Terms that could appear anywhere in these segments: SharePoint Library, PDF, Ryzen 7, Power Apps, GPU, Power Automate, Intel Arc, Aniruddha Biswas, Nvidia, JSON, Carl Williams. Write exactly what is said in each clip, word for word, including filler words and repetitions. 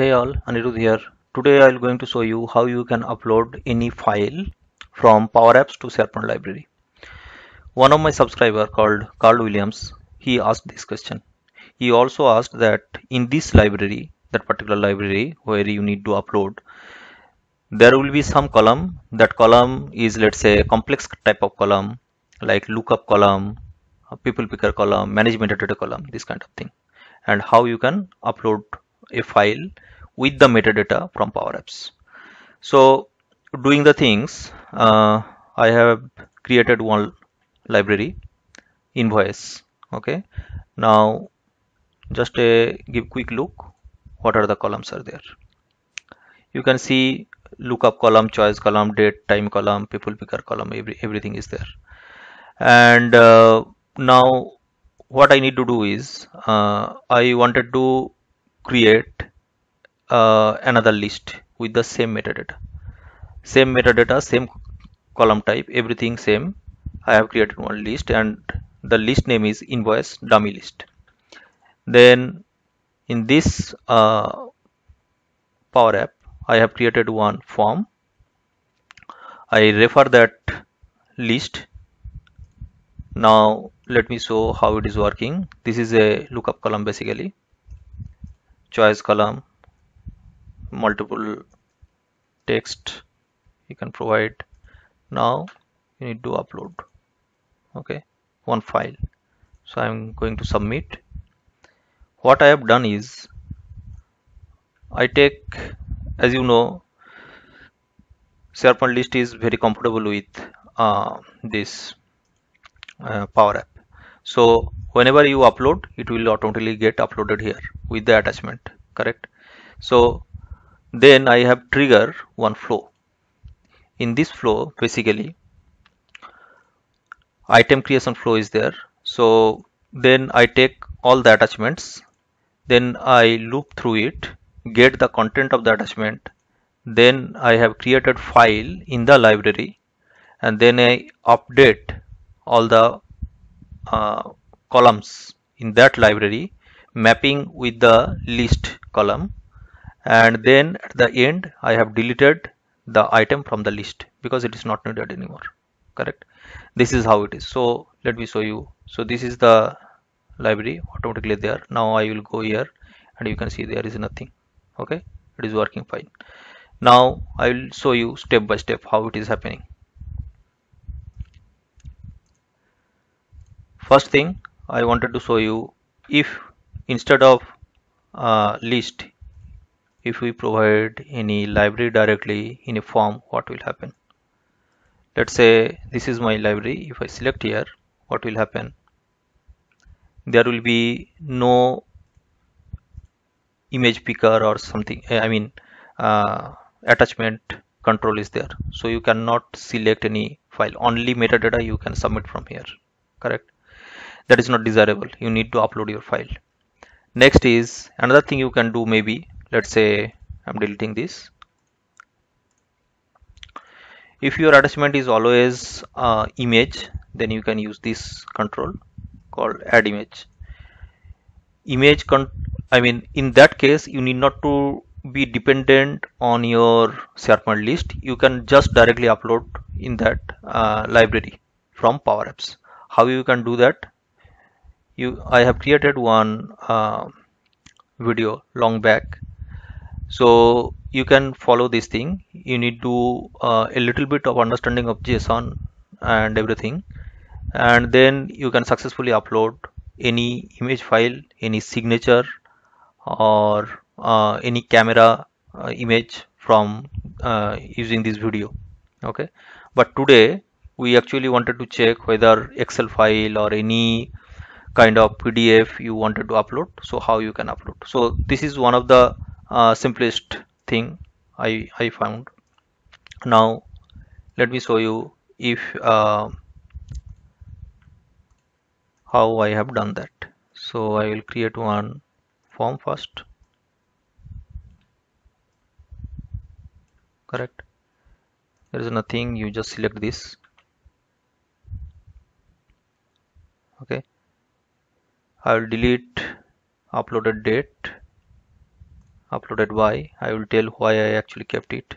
Hey all, Aniruddha here. Today I'm going to show you how you can upload any file from Power Apps to SharePoint Library. One of my subscriber called Carl Williams, he asked this question. He also asked that in this library, that particular library where you need to upload, there will be some column. That column is, let's say, a complex type of column like lookup column, people picker column, management metadata column, this kind of thing, and how you can upload a file with the metadata from Power Apps. So doing the things, uh, I have created one library, invoice. Okay, now just a give quick look what are the columns are there. You can see lookup column, choice column, date time column, people picker column, every, everything is there. And uh, now what I need to do is uh, I wanted to create uh, another list with the same metadata, same metadata, same column type, everything same. I have created one list and the list name is invoice dummy list. Then in this uh, Power App, I have created one form. I refer that list. Now let me show how it is working. This is a lookup column basically. Choice column, multiple text you can provide. Now you need to upload, okay, one file. So I'm going to submit. What I have done is I take, as you know, SharePoint list is very comfortable with uh, this uh, Power App. So whenever you upload, it will automatically get uploaded here with the attachment, correct? So then I have triggered one flow. In this flow, basically, item creation flow is there. So then I take all the attachments, then I loop through it, get the content of the attachment, then I have created file in the library, and then I update all the uh, columns in that library, mapping with the list column, and then at the end I have deleted the item from the list because it is not needed anymore, correct? This is how it is. So let me show you. So this is the library automatically there. Now I will go here and you can see there is nothing, okay? It is working fine. Now I will show you step by step how it is happening. First thing I wanted to show you, if instead of uh, list, if we provide any library directly in a form, what will happen? Let's say this is my library. If I select here, what will happen? There will be no image picker or something, I mean uh, attachment control is there. So you cannot select any file, only metadata you can submit from here, correct? That is not desirable. You need to upload your file. Next is another thing you can do. Maybe let's say I'm deleting this. If your attachment is always uh, image, then you can use this control called add image. Image con I mean in that case you need not to be dependent on your SharePoint list. You can just directly upload in that uh, library from Power Apps. How you can do that? You I have created one uh, video long back, so you can follow this thing. You need to uh, a little bit of understanding of JSON and everything, and then you can successfully upload any image file, any signature, or uh, any camera uh, image from uh, using this video, okay? But today we actually wanted to check whether Excel file or any kind of P D F you wanted to upload. So how you can upload? So this is one of the Uh, simplest thing I, I found. Now let me show you if uh, how I have done that. So I will create one form first, correct? There is nothing, you just select this, okay? I will delete uploaded date uploaded by. I will tell why I actually kept it.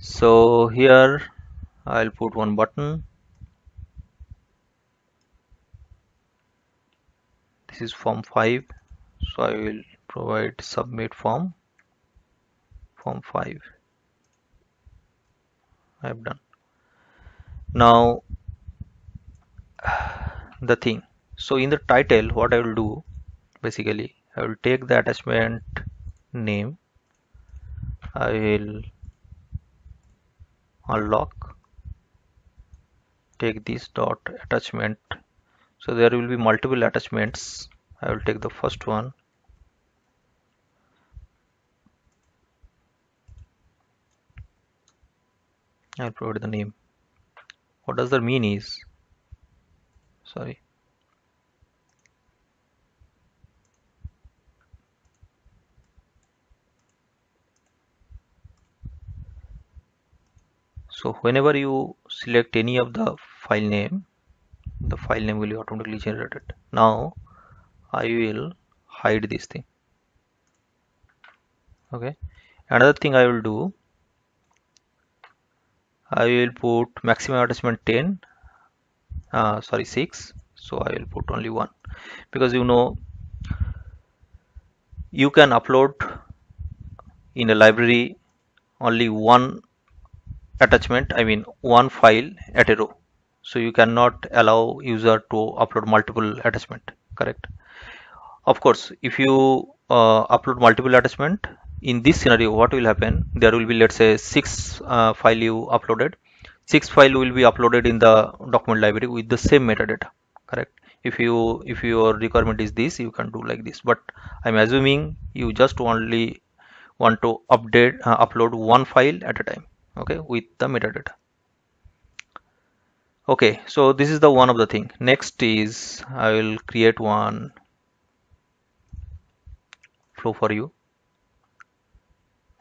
So here I'll put one button. This is form five, so I will provide submit form form five. I have done. Now the thing, so in the title what I will do, basically I will take the attachment name, I will unlock, take this dot attachment. So there will be multiple attachments. I will take the first one. I'll provide the name. What does that mean is, sorry, so whenever you select any of the file name, the file name will be automatically generated. Now I will hide this thing. Okay, another thing I will do, I will put maximum attachment ten, uh, sorry six, so I will put only one, because you know you can upload in a library only one attachment, I mean one file at a row, so you cannot allow user to upload multiple attachment, correct? Of course, if you uh, upload multiple attachment, in this scenario what will happen, there will be, let's say, six uh, file you uploaded, six file will be uploaded in the document library with the same metadata, correct? If you if your requirement is this, you can do like this, but I'm assuming you just only want to update uh, upload one file at a time, okay, with the metadata. Okay, so this is the one of the thing. Next is I will create one flow for you.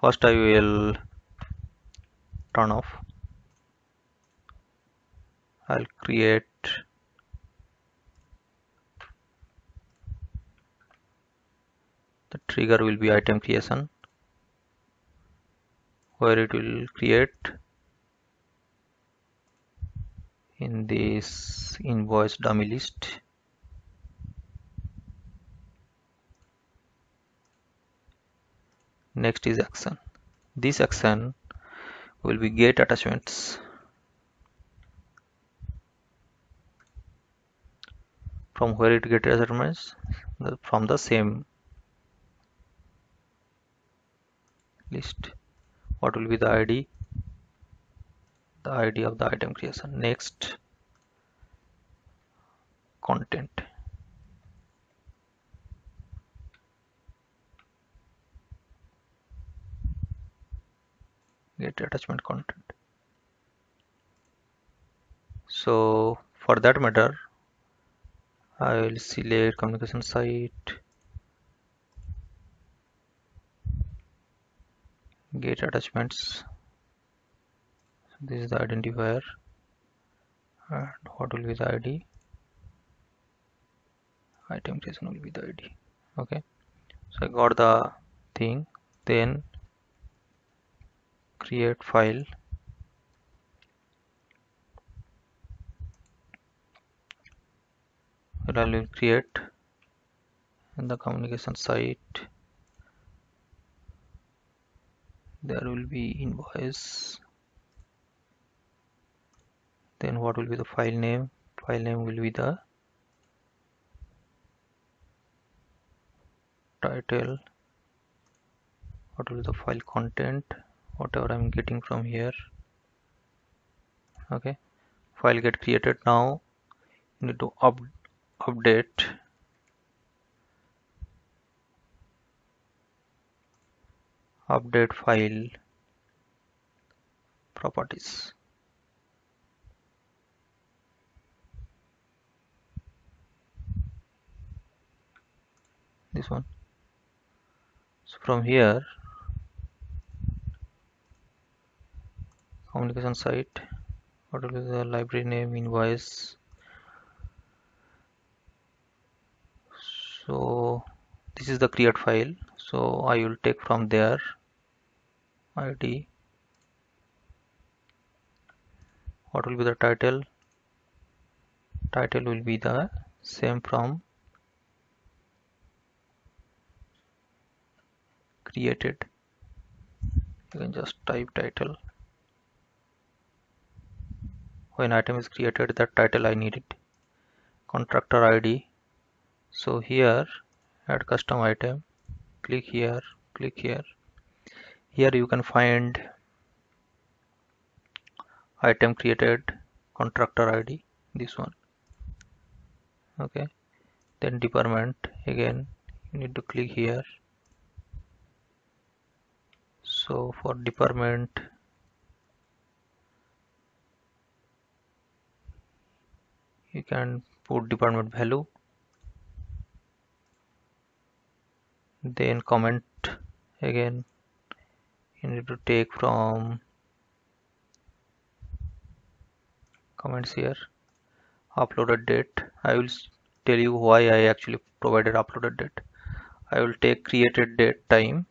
First I will turn off. I'll create the trigger will be item creation, where it will create in this invoice dummy list. Next is action. This action will be get attachments from where it get attachments from the same list. What will be the I D? The I D of the item creation. Next, content. Get attachment content. So for that matter, I will select communication site. Get attachments, this is the identifier, and what will be the I D? Item creation will be the I D. Okay, so I got the thing, then create file, and I will create in the communication site. There will be invoice, then what will be the file name? File name will be the title. What will be the file content? Whatever I'm getting from here. Okay, file get created. Now you need to up, update update file properties. This one. So from here, communication site, what will be the library name? Invoice. So this is the create file. So I will take from there I D. What will be the title? Title will be the same from created. You can just type title. When item is created, that title I need it. Contractor I D. So here add custom item. Click here. Click here. Here you can find item created, contractor I D, this one. Okay, then department, again you need to click here. So for department you can put department value, then comment, again you need to take from comments here, uploaded date. I will tell you why I actually provided uploaded date. I will take created date time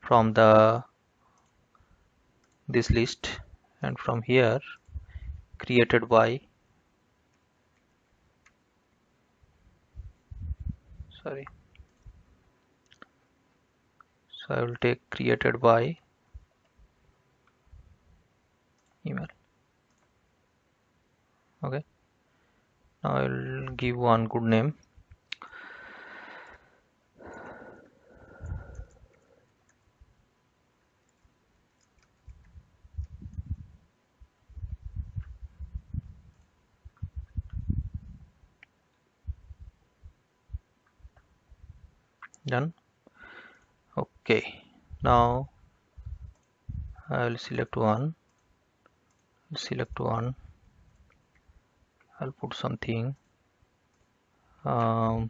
from the this list, and from here created by, sorry, so I will take created by email. Okay, now I will give one good name. Done. Okay, now I will select one, select one. I'll put something. Um,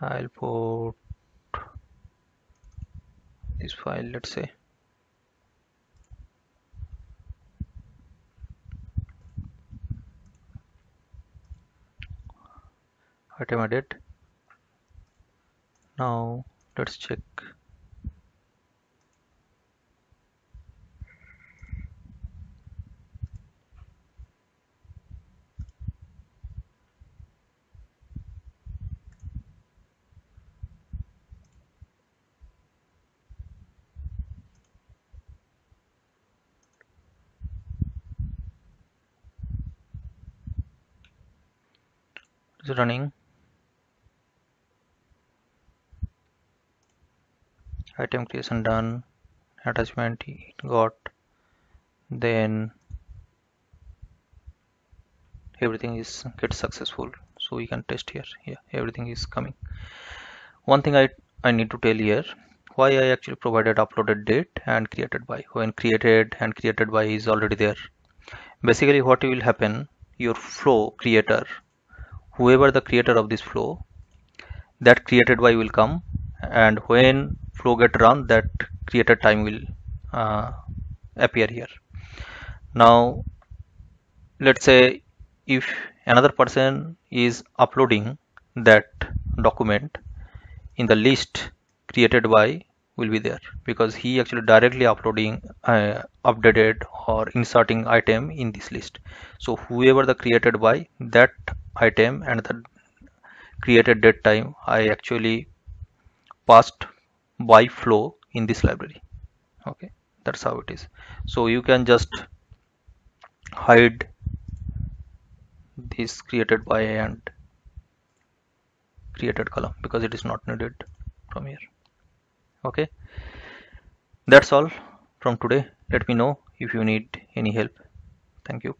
I'll put this file, let's say. Item edit. Now let's check. Running. Item creation done. Attachment got. Then everything is get successful. So we can test here. Yeah, everything is coming. One thing I I need to tell here, why I actually provided uploaded date and created by. When created and created by is already there. Basically, what will happen? Your flow creator, whoever the creator of this flow, that created by will come, and when flow get run, that created time will uh, appear here. Now let's say if another person is uploading that document, in the list created by will be there, because he actually directly uploading uh, updated or inserting item in this list. So whoever the created by, that item and the created date time I actually passed by flow in this library. Okay, that's how it is. So you can just hide this created by and created column because it is not needed from here. Okay, that's all from today. Let me know if you need any help. Thank you.